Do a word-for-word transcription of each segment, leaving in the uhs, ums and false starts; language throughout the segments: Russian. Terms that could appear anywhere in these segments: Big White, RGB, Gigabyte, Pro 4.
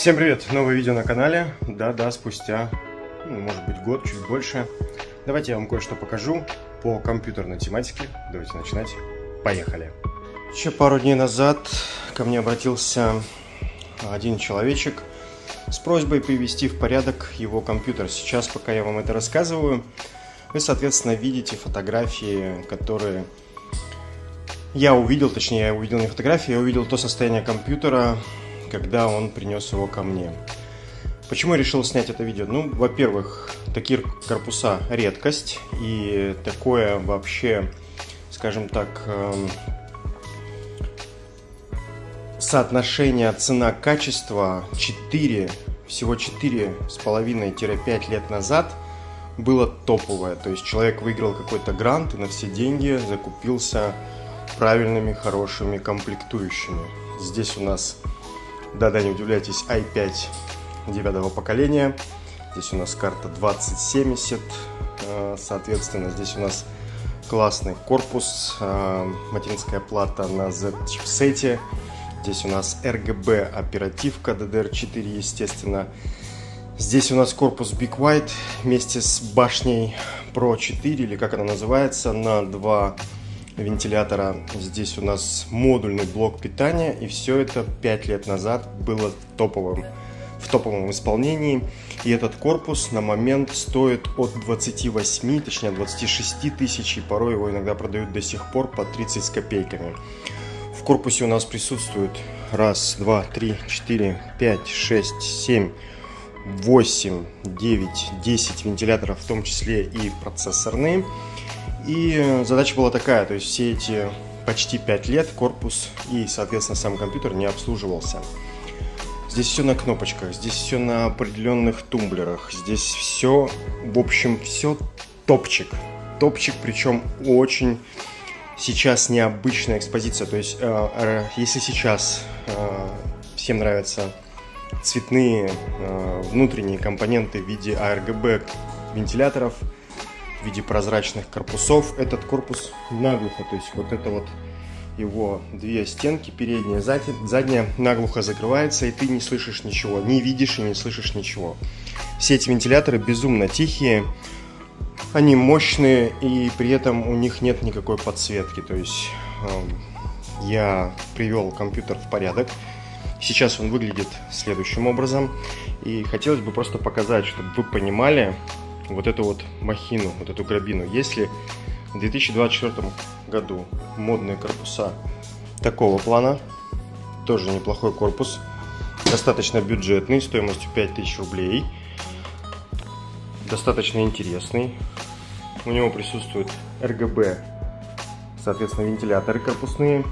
Всем привет! Новое видео на канале. Да-да, спустя, ну, может быть, год, чуть больше. Давайте я вам кое-что покажу по компьютерной тематике. Давайте начинать. Поехали! Еще пару дней назад ко мне обратился один человечек с просьбой привести в порядок его компьютер. Сейчас, пока я вам это рассказываю, вы, соответственно, видите фотографии, которые... Я увидел, точнее, я увидел не фотографии, я увидел то состояние компьютера, когда он принес его ко мне. Почему я решил снять это видео? Ну, во-первых, такие корпуса редкость, и такое вообще, скажем так, соотношение цена-качество четыре, всего четыре с половиной — пять лет назад было топовое. То есть человек выиграл какой-то грант и на все деньги закупился правильными, хорошими комплектующими. Здесь у нас... Да-да, не удивляйтесь, ай пять девятого поколения. Здесь у нас карта двадцать семьдесят. Соответственно, здесь у нас классный корпус. Материнская плата на Z-чипсете. Здесь у нас эр джи би оперативка, ди ди эр четыре, естественно. Здесь у нас корпус Big White вместе с башней Pro четыре, или как она называется, на два вентилятора. Здесь у нас модульный блок питания, и все это пять лет назад было топовым, в топовом исполнении. И этот корпус на момент стоит от двадцати восьми, точнее двадцати шести тысяч, и порой его иногда продают до сих пор по тридцать с копейками. В корпусе у нас присутствует раз, два, три, четыре, пять, шесть, семь, восемь, девять, десять вентиляторов, в том числе и процессорные. И задача была такая, то есть все эти почти пять лет корпус и, соответственно, сам компьютер не обслуживался. Здесь все на кнопочках, здесь все на определенных тумблерах, здесь все, в общем, все топчик. Топчик, причем очень сейчас необычная экспозиция. То есть, если сейчас всем нравятся цветные внутренние компоненты в виде эй ар джи би вентиляторов, в виде прозрачных корпусов, этот корпус наглухо, то есть вот это вот его две стенки, передняя, задняя, наглухо закрывается, и ты не слышишь ничего, не видишь и не слышишь ничего. Все эти вентиляторы безумно тихие, они мощные, и при этом у них нет никакой подсветки. То есть я привел компьютер в порядок. Сейчас он выглядит следующим образом, и хотелось бы просто показать, чтобы вы понимали вот эту вот махину, вот эту грабину. Если в две тысячи двадцать четвёртом году модные корпуса такого плана, тоже неплохой корпус, достаточно бюджетный, стоимостью пять тысяч рублей, достаточно интересный, у него присутствует эр джи би, соответственно, вентиляторы корпусные,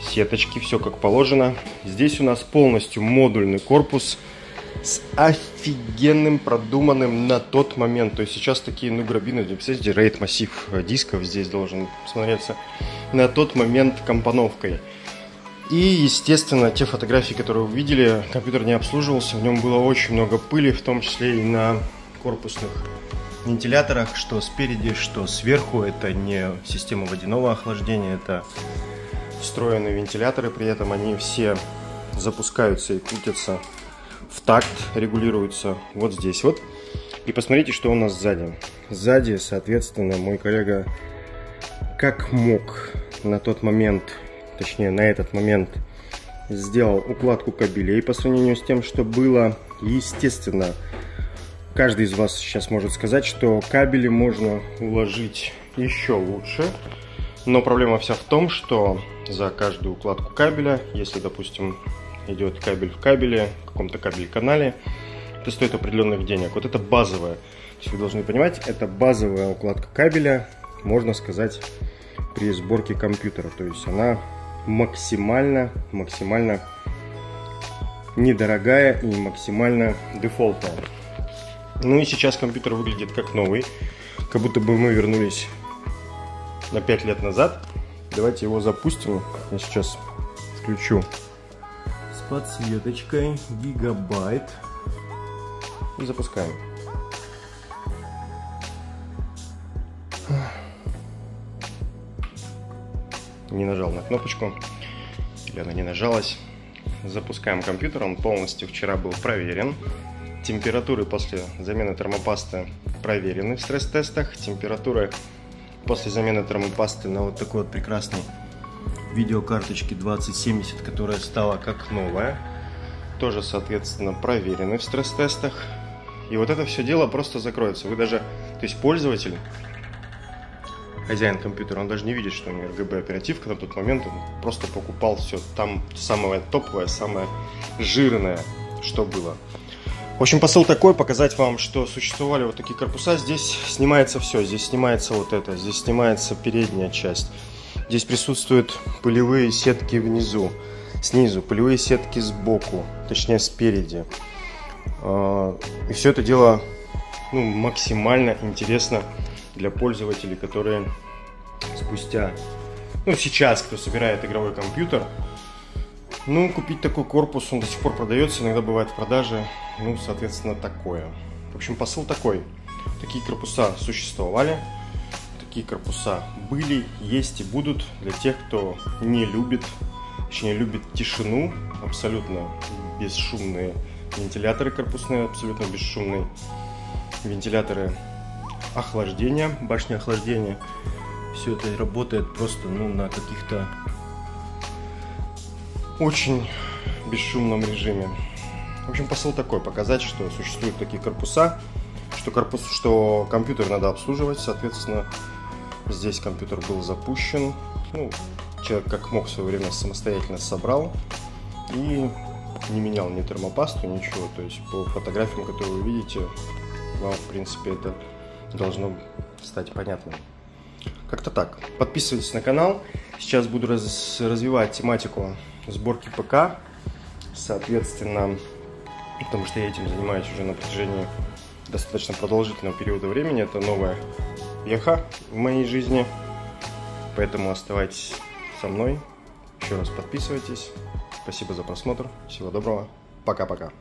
сеточки, все как положено. Здесь у нас полностью модульный корпус с офигенным, продуманным на тот момент. То есть сейчас такие, ну, грабины, представляете, рейд массив дисков здесь должен смотреться на тот момент компоновкой. И, естественно, те фотографии, которые вы видели, компьютер не обслуживался, в нем было очень много пыли, в том числе и на корпусных вентиляторах, что спереди, что сверху. Это не система водяного охлаждения, это встроенные вентиляторы, при этом они все запускаются и крутятся в такт, регулируется вот здесь вот. И посмотрите, что у нас сзади. Сзади, соответственно, мой коллега как мог на тот момент, точнее на этот момент, сделал укладку кабелей по сравнению с тем, что было. Естественно, каждый из вас сейчас может сказать, что кабели можно уложить еще лучше. Но проблема вся в том, что за каждую укладку кабеля, если, допустим, идет кабель в кабеле, в каком-то кабель-канале, это стоит определенных денег. Вот это базовая, то есть вы должны понимать, это базовая укладка кабеля, можно сказать, при сборке компьютера. То есть она максимально, максимально недорогая и максимально дефолтная. Ну и сейчас компьютер выглядит как новый, как будто бы мы вернулись на пять лет назад. Давайте его запустим. Я сейчас включу подсветочкой Gigabyte и запускаем. Не нажал на кнопочку, или она не нажалась. запускаем компьютер, он полностью вчера был проверен. Температуры после замены термопасты проверены в стресс-тестах. Температуры после замены термопасты на вот такой вот прекрасной видеокарточке двадцать семьдесят, которая стала как новая, тоже, соответственно, проверены в стресс-тестах. И вот это все дело просто закроется. Вы даже, то есть пользователь, хозяин компьютера, он даже не видит, что у него эр джи би оперативка на тот момент, он просто покупал все там самое топовое, самое жирное, что было. В общем, посыл такой, показать вам, что существовали вот такие корпуса. Здесь снимается все, здесь снимается вот это, здесь снимается передняя часть. Здесь присутствуют пылевые сетки внизу, снизу, пылевые сетки сбоку, точнее спереди. И все это дело, ну, максимально интересно для пользователей, которые спустя, ну, сейчас, кто собирает игровой компьютер, ну, купить такой корпус, он до сих пор продается, иногда бывает в продаже, ну, соответственно, такое. В общем, посыл такой. Такие корпуса существовали, такие корпуса были, есть и будут для тех, кто не любит, точнее, любит тишину, абсолютно бесшумные вентиляторы корпусные, абсолютно бесшумные вентиляторы охлаждения, башни охлаждения. Все это работает просто, ну, на каких-то очень бесшумном режиме. В общем, посыл такой, показать, что существуют такие корпуса, что корпус, что компьютер надо обслуживать, соответственно, здесь компьютер был запущен, ну, человек как мог в свое время самостоятельно собрал и не менял ни термопасту, ничего, то есть по фотографиям, которые вы видите, вам, в принципе, это должно стать понятным. Как-то так. Подписывайтесь на канал. Сейчас буду раз... развивать тематику сборки ПК, соответственно, потому что я этим занимаюсь уже на протяжении достаточно продолжительного периода времени. Это новая веха в моей жизни, поэтому оставайтесь со мной. Еще раз подписывайтесь. Спасибо за просмотр. Всего доброго. Пока-пока.